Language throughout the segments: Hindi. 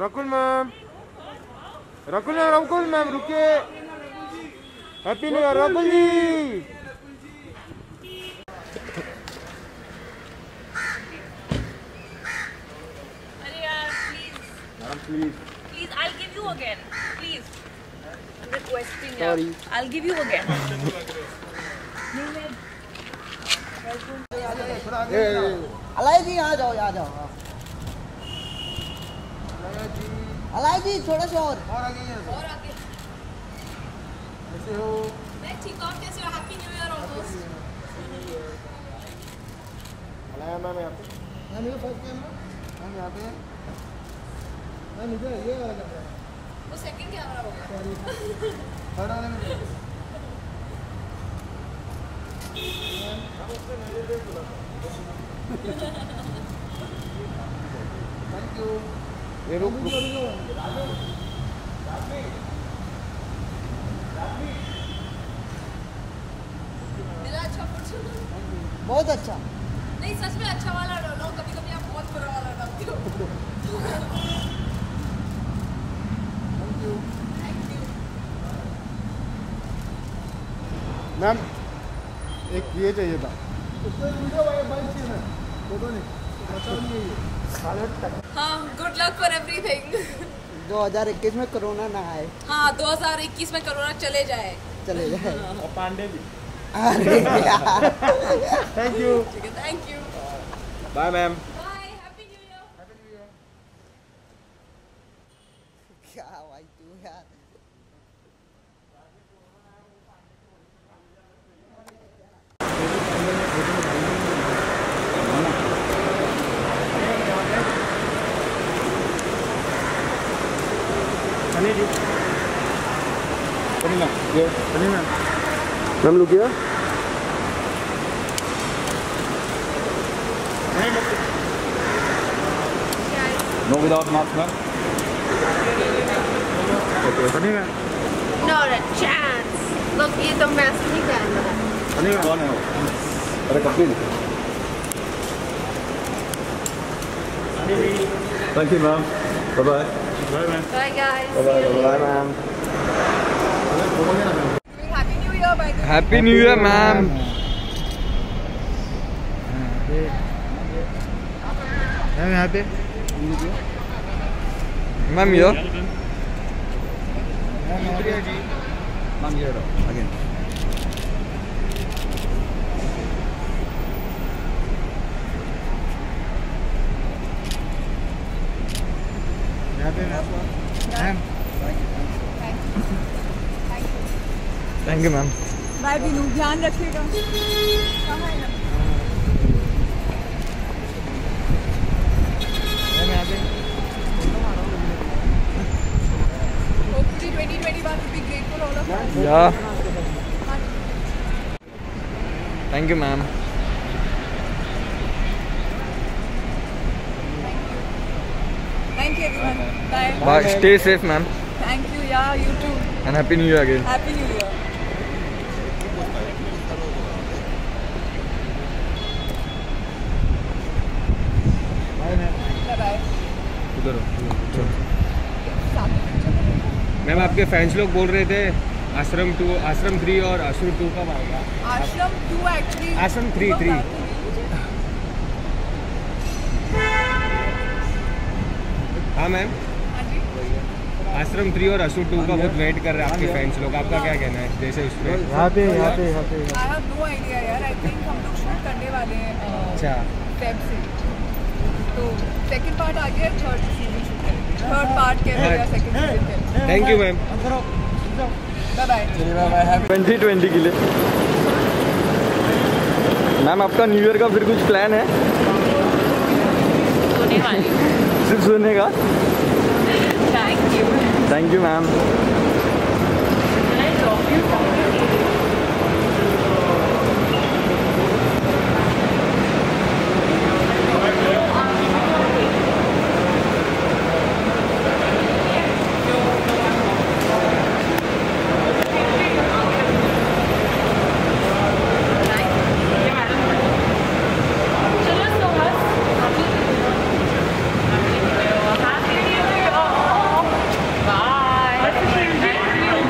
Rakul ma'am, रुके. Happy New Year, Rakul ji. Please, I'll give you again. Please. I'm requesting you. Sorry. I'll give you again. Alaya ji, यहाँ जाओ, यहाँ जाओ. Alaya ji, थोड़ा सा और. और आगे. कैसे हो? मैं ठीक हूँ. कैसे हो? Happy New Year almost. Alaya ma'am यहाँ पे. मैम ये फर्स्ट टाइम है. मैम यहाँ पे. मैम इधर ये वाला कैमरा है वो सेकंड कैमरा होगा सॉरी थर्ड वाले में थैंक यू ये रुक मेरा अच्छा फोटो बहुत अच्छा नहीं सच में अच्छा वाला डालो कभी कभी आप बहुत बुरा वाला डालते हो मैम एक ये चाहिए था हाँ गुड लक फॉर एवरीथिंग 2021 में कोरोना ना आए हाँ 2021 में कोरोना चले जाए और पांडे भी अरे यार thank you bye ma'am bye happy new year क्या भाई तू यार Ma'am, look here. No, without mask, ma'am. Okay. No, the chance. Look ये तो मास्क नहीं पहना है सनी मैम कौन है वो अरे Kapil thank you ma'am bye bye bye ma'am bye guys bye ma'am Happy New Year, ma'am. Ma'am, यहाँ पे. Ma'am here. Ma'am here again. यहाँ पे ma'am. Thank you, ma'am. Bye दिलू ध्यान रखिएगा कहाँ है मैं यहाँ पे 2021 will be grateful all of us yeah thank you ma'am thank you everyone bye stay safe ma'am thank you yeah you too and happy new year again happy new year ma'am आपके फैंस लोग बोल रहे थे आश्रम 2, आश्रम 3 और आश्रम 2 कब आएगा? आश्रम 2 एक्चुअली आश्रम 3 हाँ मैम आश्रम 3 और आश्रम 2 का बहुत वेट कर रहे हैं आपके फैंस लोग आपका क्या कहना है जैसे उसमें यहाँ पे I have no idea यार I think हम लोग शूट करने वाले हैं अच्छा फेब से तो सेकंड पार्ट आ गया थर्ड सीजन थर्ड पार्ट के लिए second season thank you ma'am bye bye चलिए बाय हैप्पी 2020 के लिए मैम आपका न्यू ईयर का फिर कुछ प्लान है सोने वाली सिर्फ सोने का thank you ma'am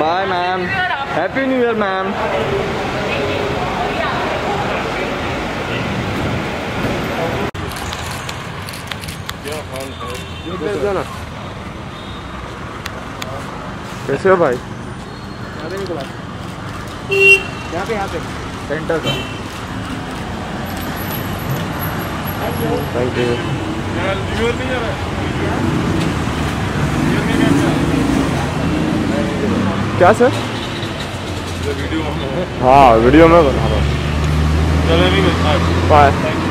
Bye, ma'am. Happy New Year, ma'am. कैसे हो भाई? यहाँ पे सेंटर का क्या सर? वीडियो में बना रहा हूँ।